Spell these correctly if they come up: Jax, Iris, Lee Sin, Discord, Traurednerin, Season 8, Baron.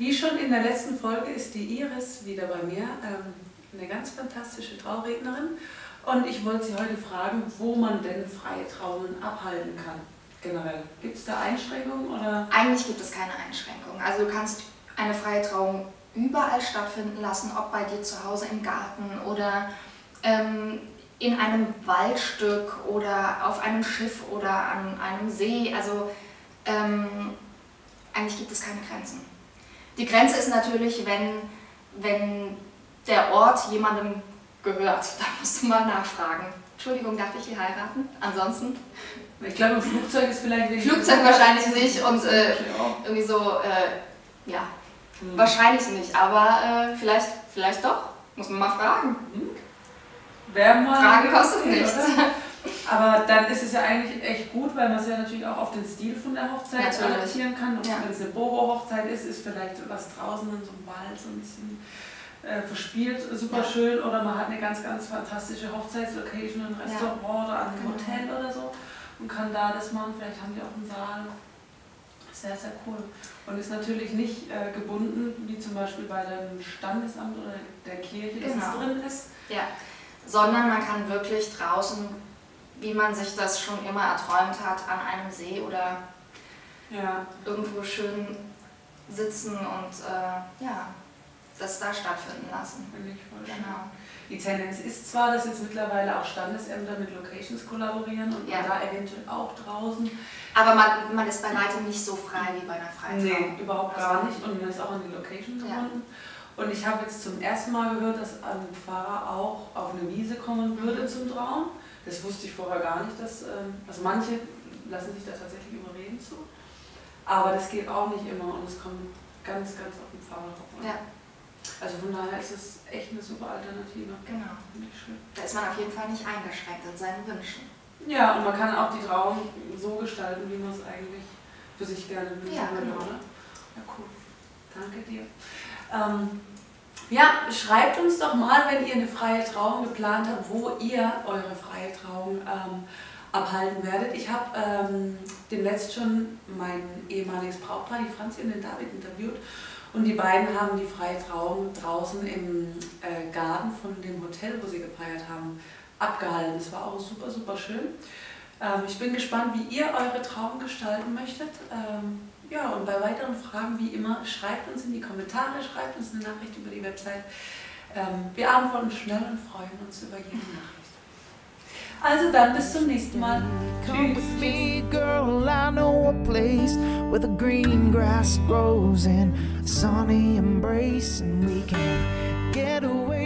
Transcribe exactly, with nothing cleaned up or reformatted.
Wie schon in der letzten Folge ist die Iris wieder bei mir, ähm, eine ganz fantastische Traurednerin. Und ich wollte sie heute fragen, wo man denn freie Trauungen abhalten kann, generell. Gibt es da Einschränkungen? Oder? Eigentlich gibt es keine Einschränkungen. Also du kannst eine freie Trauung überall stattfinden lassen, ob bei dir zu Hause im Garten oder ähm, in einem Waldstück oder auf einem Schiff oder an einem See. Also ähm, eigentlich gibt es keine Grenzen. Die Grenze ist natürlich, wenn, wenn der Ort jemandem gehört. Da musst du mal nachfragen. Entschuldigung, darf ich hier heiraten? Ansonsten? Ich glaube, im Flugzeug ist vielleicht nicht. Flugzeug wahrscheinlich nicht und äh, irgendwie so, äh, ja, hm. wahrscheinlich nicht, aber äh, vielleicht, vielleicht doch. Muss man mal fragen. Hm? Wer mal Fragen kostet okay, nichts. Oder? Aber dann ist es ja eigentlich echt gut, weil man es ja natürlich auch auf den Stil von der Hochzeit adaptieren kann. Und ja. Wenn es eine Boho-Hochzeit ist, ist vielleicht was draußen in so einem Wald so ein bisschen äh, verspielt, super ja. schön. Oder man hat eine ganz, ganz fantastische Hochzeitslocation, ein Restaurant ja. oder an einem Hotel genau. oder so und kann da das machen. Vielleicht haben die auch einen Saal. Sehr, sehr cool. Und ist natürlich nicht äh, gebunden, wie zum Beispiel bei dem Standesamt oder der Kirche, dass genau. es drin ist. Ja, sondern man kann wirklich draußen, wie man sich das schon immer erträumt hat, an einem See oder ja. irgendwo schön sitzen und äh, ja, das da stattfinden lassen. Finde ich voll genau. schön. Die Tendenz ist zwar, dass jetzt mittlerweile auch Standesämter mit Locations kollaborieren und ja. man da eventuell auch draußen. Aber man, man ist bei weitem nicht so frei wie bei einer Freizeit. Nee, überhaupt also gar nicht und man ist auch an die Location gebunden. Ja. Und ich habe jetzt zum ersten Mal gehört, dass ein Pfarrer auch auf eine Wiese kommen würde mhm. zum Trauen. Das wusste ich vorher gar nicht, dass, also manche lassen sich da tatsächlich überreden zu, aber das geht auch nicht immer und es kommt ganz, ganz auf den Pfarrer drauf an. Ja. Also von daher ist es echt eine super Alternative. Genau. Finde ich schön. Da ist man auf jeden Fall nicht eingeschränkt in seinen Wünschen. Ja, und man kann auch die Trauung so gestalten, wie man es eigentlich für sich gerne wünscht. Ja, genau. Oder? Ja, cool. Danke dir. Ähm, Ja, schreibt uns doch mal, wenn ihr eine freie Trauung geplant habt, wo ihr eure freie Trauung ähm, abhalten werdet. Ich habe ähm, demnächst schon mein ehemaliges Brautpaar, die Franzi und den David, interviewt. Und die beiden haben die freie Trauung draußen im äh, Garten von dem Hotel, wo sie gefeiert haben, abgehalten. Das war auch super, super schön. Ähm, ich bin gespannt, wie ihr eure Trauung gestalten möchtet. Ähm, Ja, und bei weiteren Fragen, wie immer, schreibt uns in die Kommentare, schreibt uns eine Nachricht über die Website. Wir antworten schnell und freuen uns über jede Nachricht. Also dann, bis zum nächsten Mal. Come with me, girl, I know a place where the green grass grows and sunny embrace and we can get away.